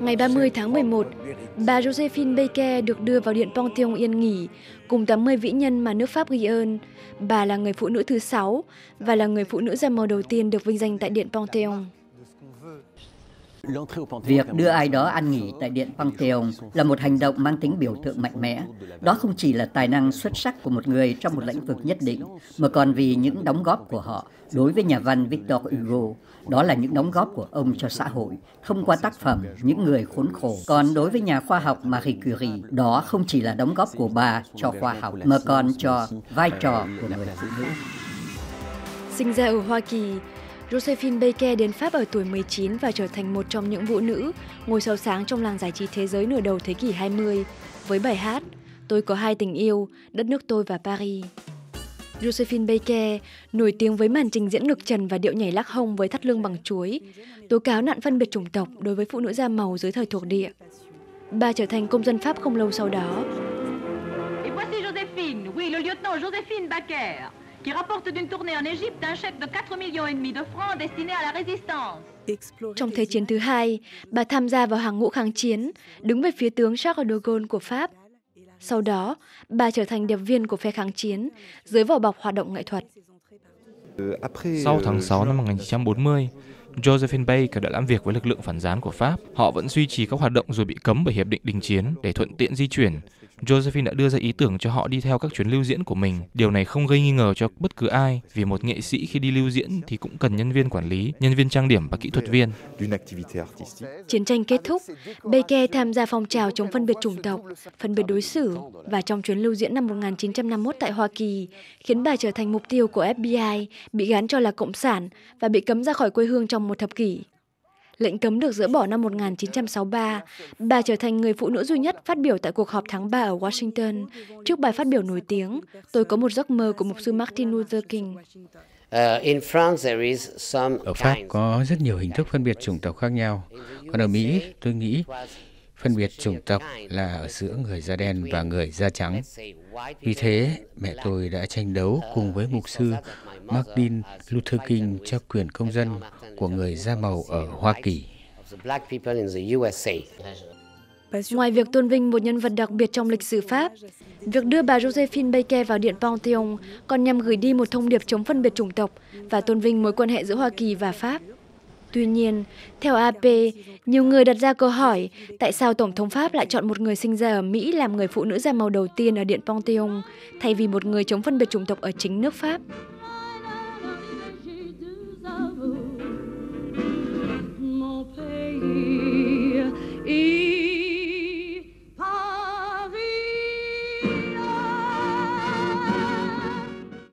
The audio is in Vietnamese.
Ngày 30 tháng 11, bà Joséphine Baker được đưa vào điện Panthéon yên nghỉ cùng 80 vĩ nhân mà nước Pháp ghi ơn. Bà là người phụ nữ thứ 6 và là người phụ nữ da màu đầu tiên được vinh danh tại điện Panthéon. Việc đưa ai đó an nghỉ tại điện Panthéon là một hành động mang tính biểu tượng mạnh mẽ. Đó không chỉ là tài năng xuất sắc của một người trong một lĩnh vực nhất định, mà còn vì những đóng góp của họ đối với nhà văn Victor Hugo. Đó là những đóng góp của ông cho xã hội, thông qua tác phẩm Những Người Khốn Khổ. Còn đối với nhà khoa học Marie Curie, đó không chỉ là đóng góp của bà cho khoa học, mà còn cho vai trò của người phụ nữ. Sinh ra ở Hoa Kỳ, Joséphine Baker đến Pháp ở tuổi 19 và trở thành một trong những vũ nữ ngôi sao sáng trong làng giải trí thế giới nửa đầu thế kỷ 20 với bài hát Tôi Có Hai Tình Yêu, Đất Nước Tôi và Paris. Joséphine Baker nổi tiếng với màn trình diễn ngực trần và điệu nhảy lắc hông với thắt lưng bằng chuối, tố cáo nạn phân biệt chủng tộc đối với phụ nữ da màu dưới thời thuộc địa. Bà trở thành công dân Pháp không lâu sau đó. Et voici Joséphine, oui, le lieutenant Joséphine Baker. Qui rapporte d'une tournée en Égypte un chèque de 4,5 millions de francs destiné à la résistance. Trong Thế chiến thứ hai, bà tham gia vào hàng ngũ kháng chiến, đứng về phía tướng Charles de Gaulle của Pháp. Sau đó, bà trở thành điệp viên của phe kháng chiến, dưới vỏ bọc hoạt động nghệ thuật. Sau tháng 6 năm 1940, Joséphine Baker đã làm việc với lực lượng phản gián của Pháp. Họ vẫn duy trì các hoạt động rồi bị cấm bởi hiệp định đình chiến để thuận tiện di chuyển. Joséphine đã đưa ra ý tưởng cho họ đi theo các chuyến lưu diễn của mình. Điều này không gây nghi ngờ cho bất cứ ai, vì một nghệ sĩ khi đi lưu diễn thì cũng cần nhân viên quản lý, nhân viên trang điểm và kỹ thuật viên. Chiến tranh kết thúc, Baker tham gia phong trào chống phân biệt chủng tộc, phân biệt đối xử và trong chuyến lưu diễn năm 1951 tại Hoa Kỳ, khiến bà trở thành mục tiêu của FBI, bị gán cho là cộng sản và bị cấm ra khỏi quê hương trong một thập kỷ. Lệnh cấm được dỡ bỏ năm 1963, bà trở thành người phụ nữ duy nhất phát biểu tại cuộc họp tháng 3 ở Washington trước bài phát biểu nổi tiếng Tôi Có Một Giấc Mơ của mục sư Martin Luther King. Ở Pháp có rất nhiều hình thức phân biệt chủng tộc khác nhau. Còn ở Mỹ, tôi nghĩ phân biệt chủng tộc là ở giữa người da đen và người da trắng. Vì thế, mẹ tôi đã tranh đấu cùng với mục sư Martin Luther King cho quyền công dân của người da màu ở Hoa Kỳ. Ngoài việc tôn vinh một nhân vật đặc biệt trong lịch sử Pháp, việc đưa bà Joséphine Baker vào điện Panthéon còn nhằm gửi đi một thông điệp chống phân biệt chủng tộc và tôn vinh mối quan hệ giữa Hoa Kỳ và Pháp. Tuy nhiên, theo AP, nhiều người đặt ra câu hỏi tại sao Tổng thống Pháp lại chọn một người sinh ra ở Mỹ làm người phụ nữ da màu đầu tiên ở điện Panthéon thay vì một người chống phân biệt chủng tộc ở chính nước Pháp.